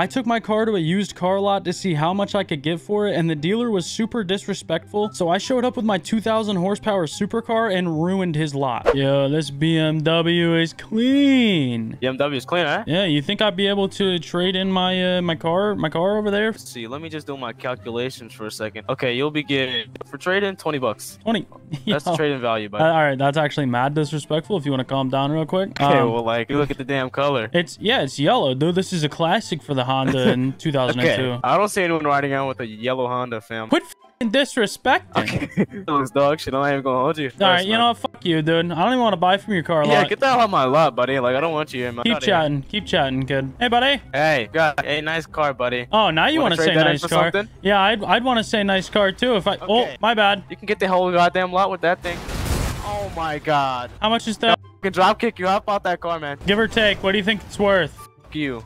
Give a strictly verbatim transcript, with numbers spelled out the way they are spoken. I took my car to a used car lot to see how much I could get for it, and the dealer was super disrespectful, so I showed up with my two thousand horsepower supercar and ruined his lot. Yo, this B M W is clean. B M W is clean, eh? Yeah, you think I'd be able to trade in my uh, my car my car over there? Let's see, let me just do my calculations for a second. Okay, you'll be getting, for trade-in, twenty bucks. twenty. That's the trade-in value, buddy. All right, that's actually mad disrespectful if you want to calm down real quick. Okay, um, well, like, you look at the damn color. It's, yeah, it's yellow, dude. This is a classic for the Honda in two thousand two. Okay. I don't see anyone riding out with a yellow Honda, fam. Quit f***ing disrespecting. Okay. Those dog shit. I'm not even gonna hold you. All right, you know what? Fuck you, dude. I don't even want to buy from your car lot. Yeah, get the hell out of my lot, buddy. Like, I don't want you in my. Keep chatting. Here. Keep chatting, kid. Hey, buddy. Hey, got a nice car, buddy. Oh, now you want to say nice car? Something? Yeah, I'd I'd want to say nice car too if I. Okay. Oh, my bad. You can get the whole goddamn lot with that thing. Oh my God. How much is that? I can drop kick you up out that car, man. Give or take. What do you think it's worth? Fuck you.